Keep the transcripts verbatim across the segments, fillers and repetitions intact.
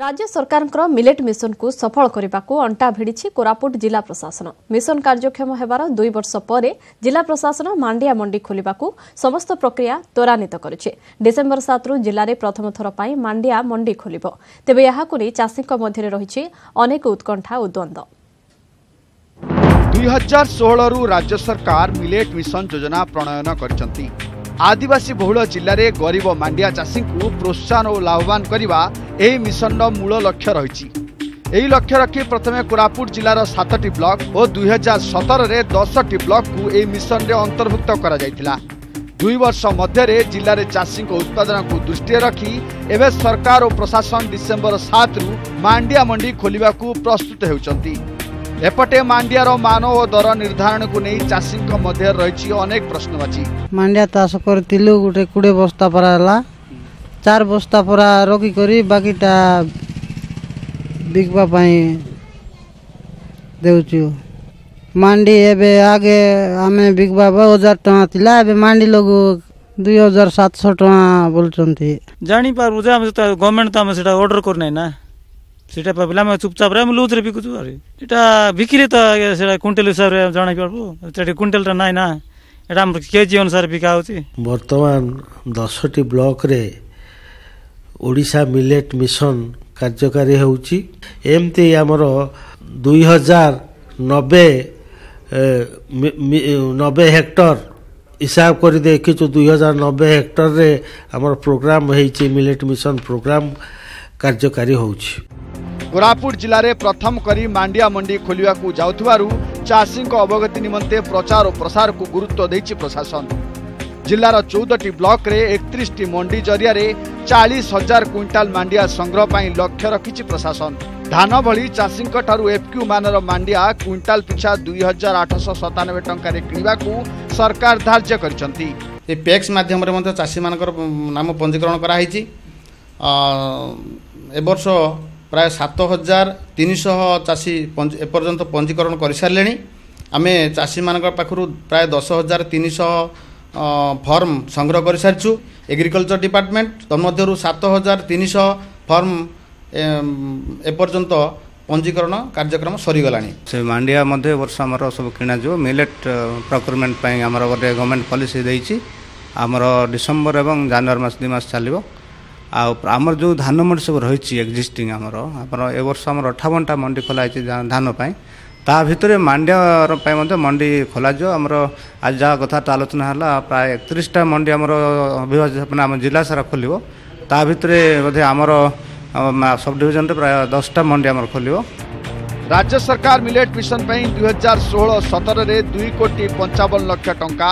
राज्य सरकार millet mission को सफल करने को अंटा भिड़ी कोरापुट जिला प्रशासन मिशन कार्यक्षम होबार दुई वर्ष पर जिला प्रशासन मांडिया मंडी खोलिबा को समस्त प्रक्रिया त्वरान्वित करेछे। डिसेंबर सात रु जिले में प्रथम थर पाई मांडिया मंडी खोलिबो। तेबे यहाकु नै चाषीक मध्यरे रहिछि अनेक उत्कंठा ओ द्वंद। दो हज़ार सोलह रु राज्य सरकार मिलेट मिशन योजना प्रणयन करिसंती। आदिवासी बहुल जिले में गरीब मांडिया चाषी को प्रोत्साहन और लाभवान करने एही मिशन मूल लक्ष्य रही। एही लक्ष्य रखी प्रथमे कोरापुट जिलार सातटी ब्लॉक और दुई हजार सतर में दस टी ब्लॉक को यह मिशन रे अंतर्भुक्त करा जायतिला। दुई वर्ष मध्य जिले में चाषी उत्पादन को दृष्टि रखी एवं सरकार और प्रशासन डिसेंबर सात रु मांडिया मंडी खोलिबा को प्रस्तुत होउचंती। एपटे मांडियार मान और दर निर्धारण को नहीं चाषी मध्य रही अनेक प्रश्नवाची। मांडिया चाष करूँ गोटे कोड़े बस्ता पराला चार बस्ता परा रखी करी बाकीटा बिकवा देउछु। मांडी एबे आगे आम बिकवा हजार टाँह थिला एबे मांडी लोग दुई हजार सात सौ टाँह बोलुछंती। जानी पारबो जे हम गवर्नमेंट त हम सेटा ऑर्डर करनै ना सेटा पबला में चुपचाप रे हम लूज रे बिकुछु। अरे एटा बिक्री त सेटा क्विंटल हिसाब रे जानी पारबो सेटा क्विंटल त नै ना एटा हम केजी अनुसार बिका होची। वर्तमान दस टी ब्लॉक रे ओडिशा मिलेट मिशन कार्यकारी होउची। एमती आमर दुई हजार नब्बे नब्बे हेक्टर हिसाब कर देखीचु। दुई हजार नब्बे हेक्टर रे आमर प्रोग्राम होईची मिलेट मिशन प्रोग्राम कार्यकारी होउची। कोरापुट जिले में प्रथम करी मांडिया मंडी खोलिया को जाउथवारु चाषी अवगति निमंते प्रचार और प्रसार को गुरुत्व देछि प्रशासन। जिलार चौदह ब्लॉक रे एकतीस टी मंडी जरिया रे चालीस हजार क्विंटाल मांडिया संग्रह पर लक्ष्य रखी प्रशासन। धान भली चाषी एफक्यू मानर मांडिया क्विंटाल पिछा दुई हजार आठश सतानबे टकर किणवाकू सरकार धार्य करचंती। ए पेक्स माध्यम रे मते चाषी मानकर नाम पंजीकरण कराई। ए वर्ष प्राय सात हजार तीन शह चाषी एपर्यंत पंजीकरण कर सारे। आम चाषी मान पाखु प्राय दस हजार तीन शह फर्म संग्रह कर सारिचु। एग्रीकल्चर डिपार्टमेंट तन्मध्यरु सात हजार तीन शह फर्म एपर्यंत पंजीकरण कार्यक्रम सरीगलानी। से मांडिया मध्य वर्ष आमर सब किणा जो मिलेट प्रक्यूरमेंट पई आमर गोटे गवर्नमेंट पॉलिसी देइछि। आमर डिसेंबर एवं जनवरी मास दि मास चलिबो। आ आमर जो धान मंडी सब रहिछि एक्जिस्टिंग आमर आमर ए वर्ष आमर अठावन टा मंडी खोलाइछि धान पई। ता भितर मांडिया मध्य मंडी खोल जाओ। आमर आज जहाँ कथा आलोचना है प्राय एकतीसटा मंडी आमर अभिभाषण आम जिला सारा खोल। ता भितर बोधे आमर सब डिविजन प्राय दस टा मंडी आमर खोल। राज्य सरकार मिलेट मिशन पर दुई हजार षोह सतर में दुई कोटी पंचावन लक्ष टंका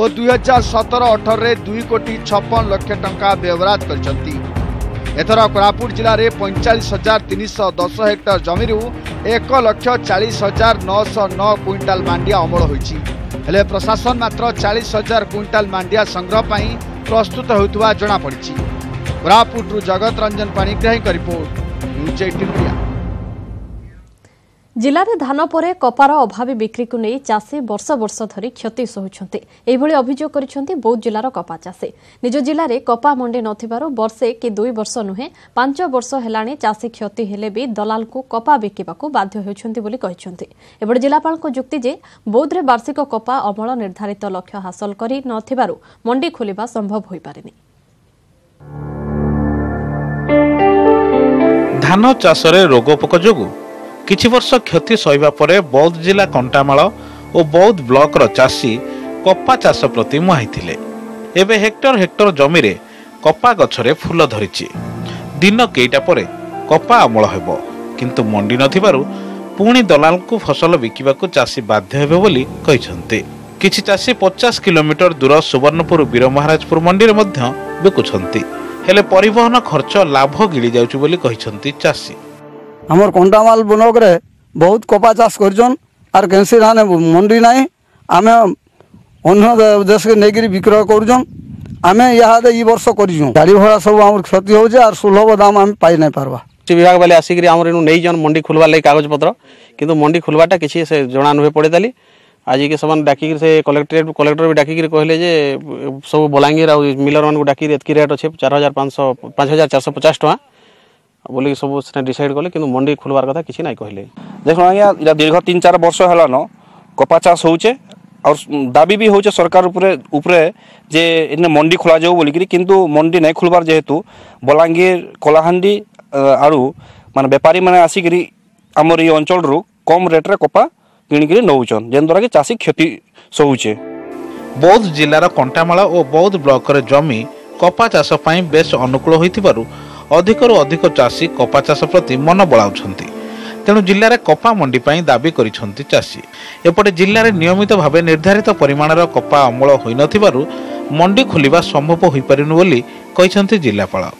और दुई हजार सतर अठर में दुई कोटी छप्पन लक्ष टंका व्यवहार कर। एथर कोरापुट जिले में पैंचाश हजार तीन शह दस हेक्टर जमीरू एक लक्ष चालीस हजार नौश नौ क्विंटाल मांडिया अमल होइछि। प्रशासन मात्र चालीस हजार क्विंटाल मांडिया संग्रह पर प्रस्तुत होता जमापड़ी। कोरापुट जगत रंजन पाणिग्राही का रिपोर्ट न्यूज अठारह इंडिया। जिले धान पर कपार अभावी बिक्री को नहीं चाषी वर्ष वर्ष धरी क्षति सोहुछंते। एभली अभियोग करिसेंति बौद्ध जिलार कपा चाषी। निज जिले कपा मंडी नथिबारो वर्षे कि दुई वर्ष नुहे पांच वर्ष हेलाणी चाषी क्षति हेले भी दलाल को कपा बिकिबाकू बाध्य होउछंति बोली कहिसेंति। एबडे जिलापाल को युक्ति जे बौद्धरे वार्षिक कपा अमल निर्धारित लक्ष्य हासिल करि नथिबारो मंडी खोलिबा संभव होई पारेनी। धान चाषरे रोगपोक जोगु किछि वर्ष क्षति सहवा परे बौद्ध जिला कंटामाल और बौद्ध ब्लॉक चाषी कपा चाष प्रति मुहाई। एबे हेक्टर हेक्टर जमी रे कपा गछरे फूल धरिछि। दिन केटा परे कपा अमल हेबो किंतु मंडी नथिबारु पुणी दलाल को फसल बिकिबाकू चाषी बाध्य हेबे बोली कहिसंते। किछि चाषी पचास किलोमीटर दूर सुवर्णपुर वीर महाराजपुर मंडी रे मध्य बिकुछंती हेले परिवहन खर्च लाभ गिली जाउछु बोली कहिसंती चाषी। हमर कंटामाल ब्लॉक रे बहुत कपा चाष करजन आर कैंसी धान मंडी नहीं आम अन्य देश के नहीं विक्रय करजन। आम यहाँ ई वर्ष करजु गाड़ी भाड़ा सब आम क्षति हो आर सुलभ दाम आम पाई नहीं पारवा। कृषि विभाग वाले आसिक नहीं जन मंडी खोलवा लगे कागज पत्र किंतु मंडी खोलवाटा किसी से जना नुहे पड़े ताली। आज के सब डाक कलेक्टर कलेक्टर भी डाक कहले सब बलांगीर आ मिलर मान डाक रेट अच्छे चार हजार पाँच हजार चार सौ पचास टका बोली सब से डिसाइड कले कि मंडी खोलवार कथा किसी ना कहले। देखो आज्ञा इला दीर्घ तीन चार वर्ष हलान कपा चाष होचे और दाबी भी होचे सरकार उपरे उपरे जे इने मंडी खोला जाऊ बोली किंतु मंडी नहीं खोलवार जेहेतु बलांगीर कोलाहांडी आरु माने व्यापारी माने आसिकी आमर ये अंचल रु कम रेट रे कपा किणिकी नौचन जेन द्वारा कि चाषी क्षति सोचे। बौद्ध जिलार कंटामाला और बौद्ध ब्लक जमी कपा चाष बेस अनुकूल होथिबारु अधिकरु अधिक चाषी कपा चाष प्रति मन बळाउछन्ति। तेणु जिले में कपा मंडी पर दाबी करिछन्ति चाषी। एपटे जिले में नियमित भाव निर्धारित परिमाणर कपा अमल होई नथिबारु मंडी खोलिबा संभव होई परिनु बोली कहिसन्ति जिलापाल।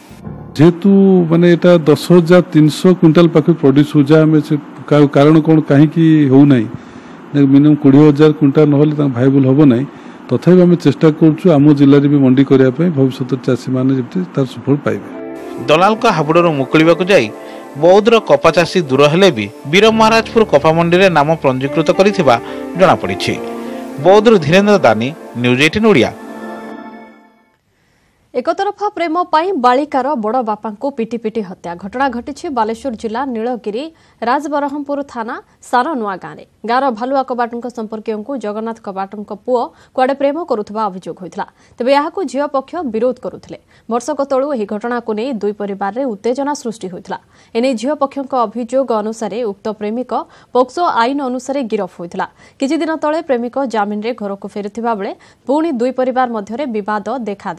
जेतु माने एटा दस हज़ार तीन सौ क्विंटल पाके प्रोड्यूस हो जा में से कारण कोन काहे की हो नै मिनिमम बीस हज़ार क्विंटल न होले त वायबल होबो नै। तथापि आम चेष्टा करूँ आम जिले में भी मंडी करने भविष्य चाषी मैंने तार सुफल पाइबे। दलाल का हाबुड़ मुकुलिबा को जाई बौद्धर कपा चाषी दूर हेले भी वीर महाराजपुर कपा मंडी रे नाम पंजीकृत करिथिबा जणा पड़िछि। बौद्धर धीरेन्द्र दानी, न्यूज अठारह ओडिया। एक तरफा प्रेम पाई बालिकार बड़ बापा को पिटी पिटी हत्या घटना घटी बालेश्वर जिला नीलगिरी राजबरहमपुर थाना सारनुआ गाँव में। गाँवर भालुआ कबाटों संपर्कियों को जगन्नाथ कबाटों पुओ कुआडे प्रेम करुवा अभियोग होता तेज यहाँ झील पक्ष विरोध करुले। वर्षक तलू यह घटना को नहीं दुई परिवार उत्तेजना सृष्टि होता एने झील पक्ष अभियोग अनुसार उक्त प्रेमिक पोक्सो आईन अनुसार गिरफ होता। किछि दिन तले प्रेमिक जमीन में घर को फेरुवा बेले पुणी दुई परिवार मध्य बद देखा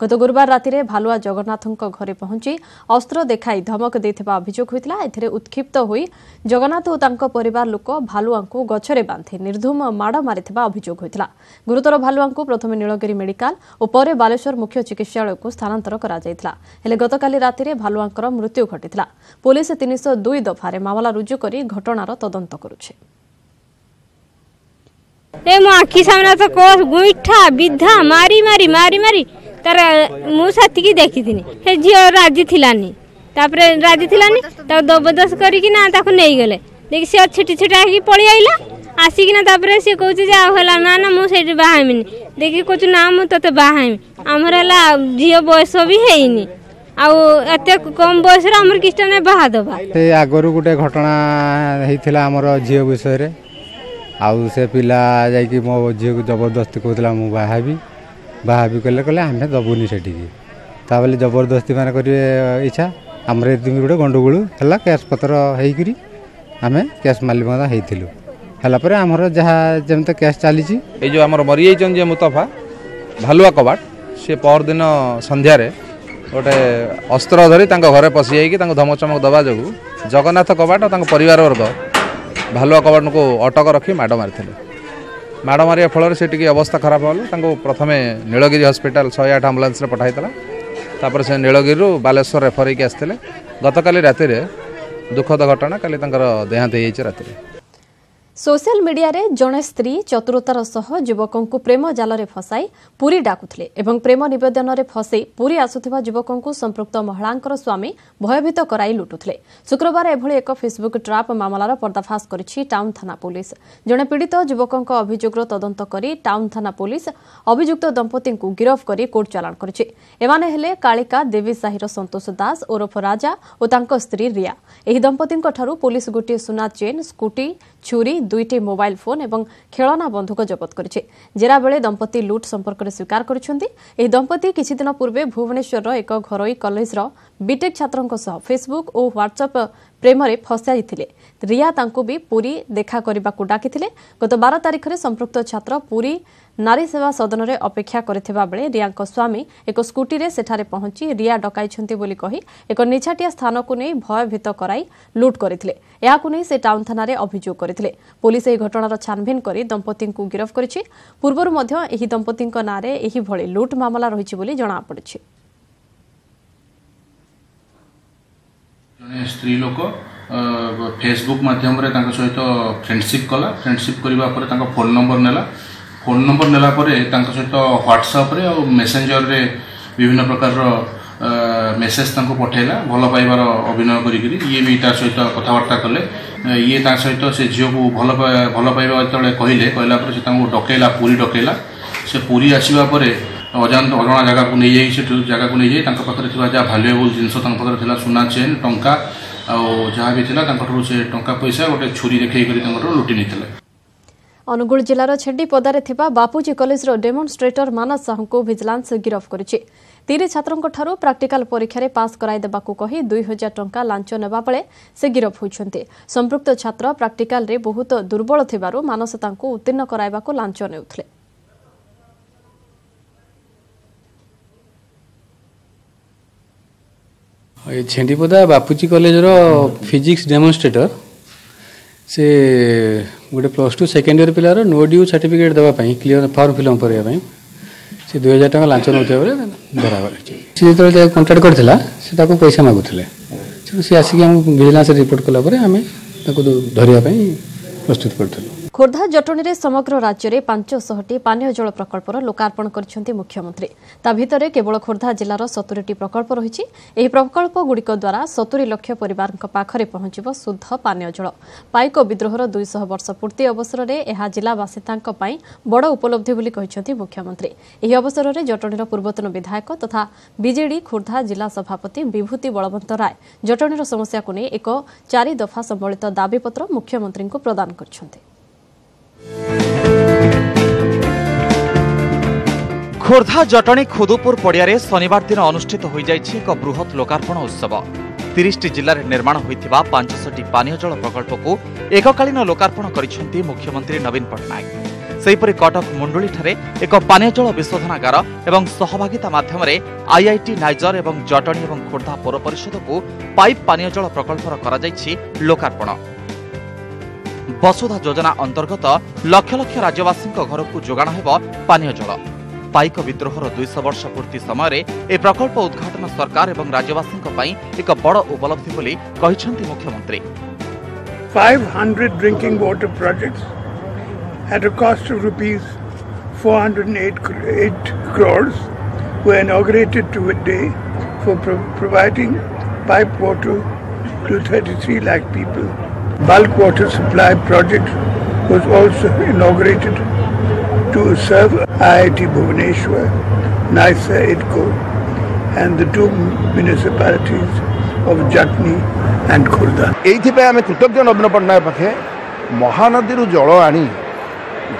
गत गुरुवार राति भालुआ जगन्नाथों घरे पहुंची अस्त्र देखाई धमक देथिबा अभियोग होइतला। एथिरे उत्खिप्त होई जगन्नाथ और तांको परिवार लोक भालुआ को गछरे बांधि निर्धुम माड़ मारिथिबा अभियोग होइतला। गुरुतर भालुआ को प्रथमे नीलगिरी मेडिकल और परे बालेश्वर मुख्य चिकित्सालय को स्थानांतर करा जायतिला हेले गतकाली राति भालुआंकर मृत्यु घटितला। पुलिस तीन सौ दो दफारे मामला रुजु करी घटनार तदंत करुछे। रे मो आखी सामना तो कोस गुइठा बिधा मारी मारी मारी मारी तर मु साथी की देखी थी हे झील राजी थिलानी तापर राजी थिलानी ता जबरदस्त करिकी ना ताको नै गेले देखि से छिटी छिटा की पळी आइला आसी ना तापर से कहू जे होला ना ना मु से बाहामिनी देखि कोच ना मु तते बाहामी हमर हला झील बयस भी हेइनी आ एते कम बयस रे हमर किष्ट नै बाहा दबा। ते आगरु गुटे घटना हेइथिला हमर झील विषय रे आउ से पिला जाय कि मो झील को जबरदस्ती कहतला मु बाहाबी बाहबी कले कले आम दबुनि से बोले जबरदस्ती मैंने करेंगे इच्छा आम गोटे गंडगोल है कैश पतर होकर आम कैश मालिक होगापर आमर जहाँ जमी कैश चली जो आम मरी जाइए मुतफा भालुआ कबाट सी परदिन सन्धार गोटे अस्त्र धरी घर पशिई धमकचमक दवा जो जगन्नाथ कबाट और परिवार वर्ग भालुआ कबाट को अटक रखी माड़ मारी माड़ मारे फल से अवस्था खराब होगा। प्रथम नीलगिरी हस्पिटाल शहे आठ आम्बुलांस पठाई से नीलगिरी बालेश्वर रेफर होते गतकाली राति दुखद घटना काली देहांत हो रात। सोशल मीडिया रे जणे स्त्री चतुरतार सह युवकों प्रेम जाल में फसाई पुरी डाकुले एवं प्रेम नवेदन में फसई पुरी आसुवा युवकों संपृक्त महिला स्वामी भयभीत कराई लुटुले। शुक्रवार एभली एक फेसबुक ट्राप मामलार पर्दाफाश करिछि टाउन थाना पुलिस। जणे पीड़ित युवकों अभियोगर तदंत करी टाउन थाना पुलिस अभियुक्त दंपति को गिरफ कर कोर्ट चालाण करिछि। एमाने हेले कालिका देवी साहिर संतोष दास ओरफ राजा और तांको स्त्री रिया। एही दंपति पुलिस गोटे सुना चेन स्कूटी छुरी दुईटी मोबाइल फोन एवं खेलना बंधुक जबत करिछि। जेरा बेले दंपति लुट संपर्क में स्वीकार करिछन्ति। एही दंपति किछि दिन पूर्वे भुवनेश्वर एक घरोई कॉलेज बीटेक छात्रंक सह फेसबुक और व्हाट्सएप प्रेम रे फसाई थिले। रिया तांको भी पूरी देखा करबा को डाकिथिले। गत बारह तारिख रे संपृक्त छात्र पूरी नारी सेवा सदन रे अपेक्षा करथिबा बेले रियांको स्वामी एक स्कूटी रे सेठारे पहुंची रिया डकाइछन्ति बोली कही एक निछाटिया स्थान को नहीं भयभीत कराई लुट करथिले। एहाकु नै से टाउन थाना रे अभियोग करथिले। पुलिस एही घटनार छानबीन करी दंपति को गिरफ करिछि। पूर्वरु मध्य एही दंपति नाँ रे एही भली लुट मामला रहिछि बोली जणा पड़िछि। स्त्री लोक फेसबुक माध्यम रे तांका सहित फ्रेंडशिप कला। फ्रेंडशिप करिबा पर तांका फोन नंबर नेला। फोन नंबर नेला पर तांका सहित व्हाट्सएप रे और मेसेंजर रे विभिन्न प्रकार रो मेसेज तांको पठेला। भल पाइबार अभिनय करिकरी ये भी तार सहित कथावार्ता कले। ये तार सहित से झियो को भल भल पाइबा कहले कहला पर से तांको डकेला पूरी डकेला। से पूरी आसीबा पर अजान अजा जगह को नहीं जाइए से जगह को नहीं जाइए पाखे थोड़ा भैलुएबल जिनसा सुना चेन टंका जहाँ भी था से टंका पैसा गोटे छुरी देखे लुटि नहीं। अनुगुल जिलार छेडीपदारे थिबा बापूजी कॉलेजर डेमोन्स्ट्रेटर मानस साहू भिजिलांस गिरफ करिछि। तीन छात्रों ठारू प्राक्टिकाल परीक्षा रे पास कराई देबाकू कहि दो हज़ार टंका लांच नेबा बेले से गिरफ होइछन्ते। संपृक्त छात्र प्राक्टिकाल रे बहुत दुर्बल थिबारु मानस तांकू उत्तीर्ण कराइबाकू लांच नेउथले। ए छेडीपदा बापूजी कॉलेजर फिजिक्स डेमोन्स्ट्रेटर से गोटे प्लस टू सेकेंड इयर पिलार नो ड्यू सर्टिफिकेट देवाई क्लीयर फर्म फिलअप करने से दुई हजार टाँग लांच नौ धरागले कंट्राक्ट करता से पैसा मागुले सी आसिक भिजिलांस रिपोर्ट कलापर आम धरने प्रस्तुत करूँ। खोर्धा जटणी में समग्र राज्य में पाँच सौ टी पानीय जल प्रकल्पर लोकार्पण कर मुख्यमंत्री। ता भितर केवल खोर्धा जिलार सत्तरी टी प्रकल्प रही। यह प्रकल्पगुड़िक द्वारा सत्तरी लक्ष परिवार पाखे पहुंचब शुद्ध पानीय जल। पाइक विद्रोहर दुई सौ वर्ष पूर्ति अवसर में यह जिलावासितांक पई बड़ उपलब्धि बोली कहिसेंति मुख्यमंत्री। यह अवसर में जटणीर पूर्वतन विधायक तथा बीजेडी खोर्धा जिला सभापति विभूति बलवंत राय जटणीर समस्या को नहीं एक चारि दफा सम्बलित दाबीपत्र मुख्यमंत्री को प्रदान करछन्ते। खोर्धा जटणी खुदुपुर पड़िया रे शनिवार दिन अनुष्ठित हो जाइछि एक बृहत लोकार्पण उत्सव। तीस टी जिल्लार निर्माण होइथिबा पाँच सौ टी पानीय जल प्रकल्प को एककालीन लोकार्पण करिसेंति मुख्यमंत्री नवीन पटनायक। सेहिपरि कटक मुंडुली ठारे एक पानीय जल विशोधनागार एवं सहभागिता माध्यम रे आईआईटी नाइजर एवं जटणी एवं खोर्धा पौर परिषद को पाइप पानीय जल प्रकल्पर करा जाइछि लोकार्पण। वसुधा योजना अंतर्गत लक्ष लक्ष राज्यवासी घर को जोगाण हेब पानीय जल। पाइक विद्रोहर दुई सौ वर्ष पूर्ति समय ए प्रकल्प उद्घाटन सरकार एवं राज्यवासी एक बड़ उपलब्धि बोली कहिसेंति मुख्यमंत्री। five hundred drinking water projects at a cost of rupees four hundred eight crores were inaugurated today for pro providing pipe water to thirty-three lakh people. Bulk water supply project was also inaugurated to serve I I T Bhubaneswar, NISA, IDCO and the two municipalities of Jatni and Khurda. एथि पे आमे कृतज्ञ नवीन पटनायक पाखे महानदी रु जल आनी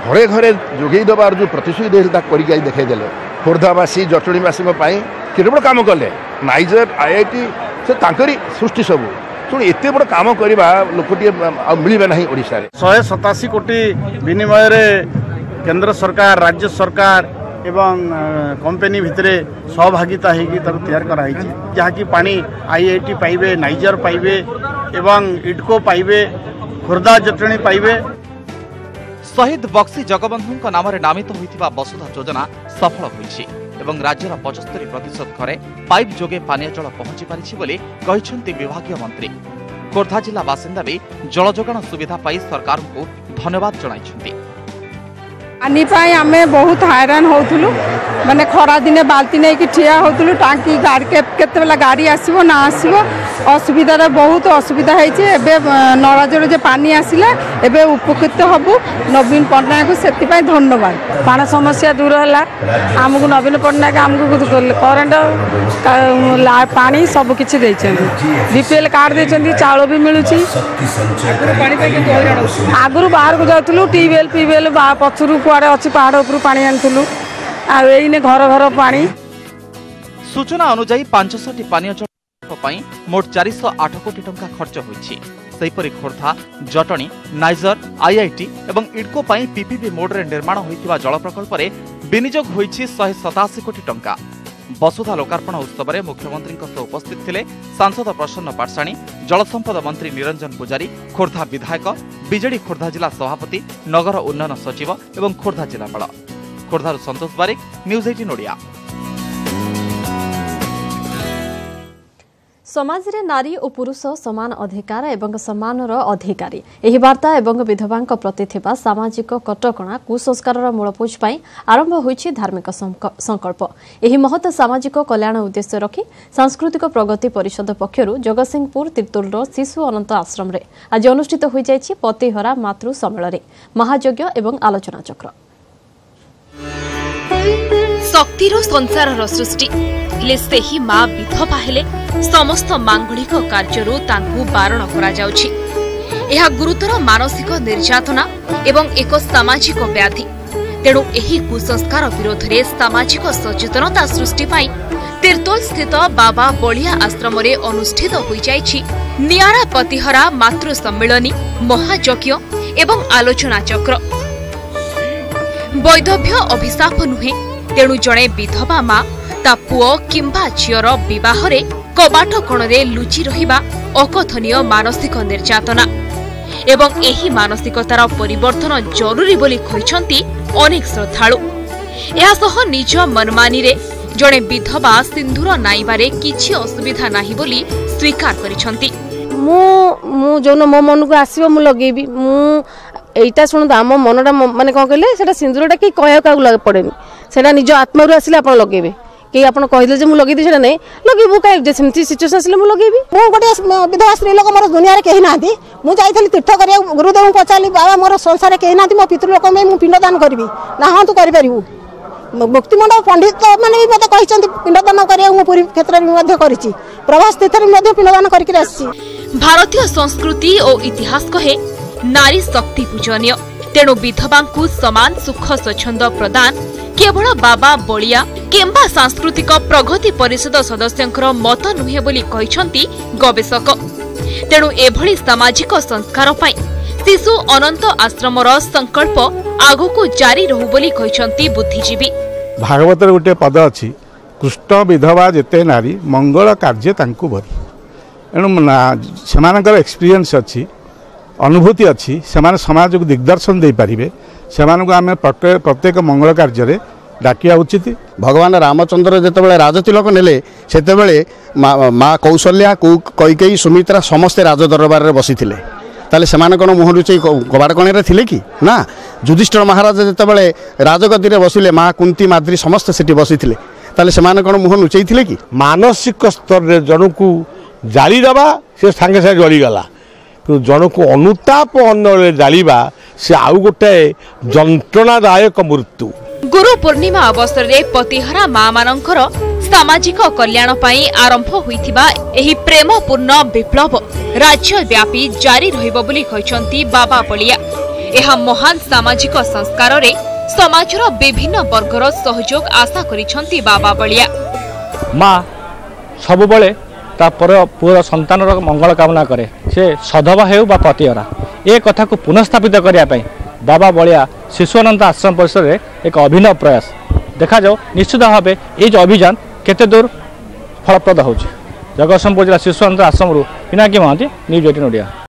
घरे घरे जोगै दबार जो प्रतिशोधता करिकै देखाइ देले। खोर्धावासी जटणीवासी पई केते बड काम करले। नाइजर आईआईटी से तांकरी सृष्टि सबु तो एते बड़ काम करबा लोकटी मिलबे नाही ओडिसा रे। एक सौ सतासी कोटी विनिमय रे केंद्र सरकार राज्य सरकार एवं कंपनी भितरे सहभागिता होगी तैयार कराई जहाँकि पानी आईआईटी पाइबे नाइजर पाइबे एवं इडको पाइबे खोर्धा जटणी पाइबे। शहीद बक्सी जगबंधु नाम से नामित होता वसुधा योजना सफल होती। राज्यर पचहत्तर प्रतिशत घरे पाइप जोगे पानी जल पहुंची पारी कहते विभाग मंत्री। खोर्धा जिला बासिंदा भी जल जोगाण सुविधा पाई सरकार को धन्यवाद जनाई। पानी आमे बहुत हैरान होतुलु माने खरा दिने बाल्टी नहीं कि ठिया होतुलु टांकी गाड़ी केते बेला गाड़ी आसीबो ना आसीबो असुविधा बहुत असुविधा होइछे। एबे नराजर जे पानी आसिला एबे उपकृत हबु नवीन पटनायक सेति पय धन्यवाद। पानी समस्या दूर हला हमकु नवीन पटनायक हमकु करंट पानी सब किछि दैछन। बीपीएल कार्ड दैछन चाउल भी मिलुछि। आगरु बाहर को जातुलु टीवेल पीवेल बा पछरु सूचना अनुसार पाँच सौ टी पानीय जल मोट चार सौ आठ कोटी टंका खर्च होईछि। खोर्धा जटणी नाइजर आईआईटी एवं इडको पीपीपी मोड रे निर्माण होइथिबा जल प्रकल्प रे विनियोग होईछि एक सौ सतासी कोटी टंका। वसुधा लोकार्पण उत्सव में मुख्यमंत्री उपस्थित थे सांसद प्रसन्न पाटसाणी जलसंपद मंत्री निरंजन पुजारी खोर्धा विधायक बीजेडी खोर्धा जिला सभापति नगर उन्नयन सचिव एवं खोर्धा जिलापाल। खोर्धार संतोष बारिक न्यूज अठारह ओडिया। समाज रे नारी और पुरुष समान अधिकार एवं सम्मानर अधिकारी एही वार्ता एवं विधवांक प्रति थिबा सामाजिक कटकणा कुसंस्कारर मूलपोछ पई आरंभ होईछि धार्मिक संकल्प। एही महत सामाजिक कल्याण उद्देश्य रखी सांस्कृतिक प्रगति परिषद पक्षरु जगतसिंहपुर तिर्तोलर शिशु अनंत आश्रम रे आज अनुष्ठित होई जाईछि पतिहरा मातृ सम्मेलन महायज्ञ एवं आलोचना चक्र। शक्तिर संसार सृष्टि हेले सही माँ विधवा हेले समस्त मांगलिक कार्यर बारण करा जाउछि। यह गुरुतर मानसिक निर्यातना एवं एक सामाजिक व्याधि। तेणु यही कुसंस्कार विरोध में सामाजिक सचेतनता सृष्टि तीर्तोल स्थित बाबा बलिया आश्रम में अनुष्ठित हो जाइछि नियारा पतिहरा मातृ सम्मेलन महायज्ञ एवं आलोचना चक्र। वैधव्य अभिशाप नुहे, तेणु जड़े विधवा माँ ता पुओ किंबा झीर बहरे कबाट कोणरे लुचि रहिबा अकथनीय मानसिक निर्यातना एवं एही मानसिकतार परिवर्तन जरूरी बोली कहते अनेक श्रद्धालु। यह निज मनमानी रे जड़े विधवा सिंदूर नाइबारे किछि असुविधा नाही बोली स्वीकार करिसंती। मु मु जोन मो मन को आसीबो मु लगेबी मु एटा सुन आम मनटा माने कोन कहले सेटा सिंदूरटा की कहया का लगे पड़ेनी सेटा निज आत्मा रु आसीले अपन लगेबे कि आपन कहिले जे मु लगेदी सेटा नै लगेबो काई जे सेमती सिचुएशन आसीले मु लगेबी। मु गोटे विधवा स्त्री लोक मोर दुनिया रे केहि नाथि मु जाईथली तीर्थ करिया गुरुदेव को पचाली बाबा मोर संसार रे केहि नाथि मो पितृ लोक में मु पिंडदान करबी ना हां तू करि परिबू। मुक्ति मंडप पंडित माने मते कहिसंती पिंडदान करिया मु पूरी क्षेत्र में मध्य करिछि प्रवास तीर्थ में मध्य पिंडदान करके आसी। भारतीय संस्कृति और इतिहास कहे नारी शक्ति पूजनीय। तेणु विधवा को समान सुख स्वच्छंद प्रदान केवल बाबा बलिया किंबा सांस्कृतिक प्रगति परिषद सदस्यों मत नुहे बोली कहते गवेषक। तेणु एभली सामाजिक संस्कार पाई शिशु अनंत आश्रम संकल्प आगक जारी रहू बोली कहते बुद्धिजीवी। भागवत गोटे पद अच्छी कृष्ण विधवा जिते नारी मंगल कार्य भरी एणु एक्सपीरियंस अच्छी अनुभूति अच्छी सेमाने समाज को दिग्दर्शन दे पारे से आम प्रत्येक मंगल कार्य डाकिया उचित। भगवान रामचंद्र जितेबाला राजतिलक नेले से माँ कौशल्या कैकेयी सुमित्रा समस्ते राजदरबार में बसी ताले सेमाने कोनो मुह लुचई कबाड़कणी रे थिले कि ना। युधिष्ठिर महाराज जितेबाला राजगद्दी में बसिले माँ कुंती माद्री समस्ते सेठी बसी थिले ताले सेमाने कोनो मुह लुचई थिले कि। मानसिक स्तर रे जनकू जाली दबा से संगे संगे जलीगला तो जनकू अनुताप अन्नले जालिबा से आउ गोटे जंत्रणादायक मृत्यु। गुरु पूर्णिमा अवसर रे पतिहरा माँ मानंकर सामाजिक कल्याण पाई आरंभ होइथिबा एही प्रेमपूर्ण विप्लव राज्य व्यापी जारी रहिबो बोली कहचंती बाबा बलिया। एहा महान सामाजिक संस्कार रे समाजर विभिन्न वर्गर सहयोग आशा करिसंती बाबा बलिया। माँ सब बळे ता पूरा संतान मंगल कामना करे से सधवा हेउ बा पतिहरा ए कथा को पुनर्स्थापित करिया पाई बाबा बलिया शिशुअनंत आश्रम परिसर रे एक अभिनव प्रयास देखा जाओ। निश्चित भाव ये अभियान केते दूर फलप्रद होउछ। जगतसिंहपुर जिला शिशुअनंत आश्रम पिनाकी महांती न्यूज एटीन ओडिया।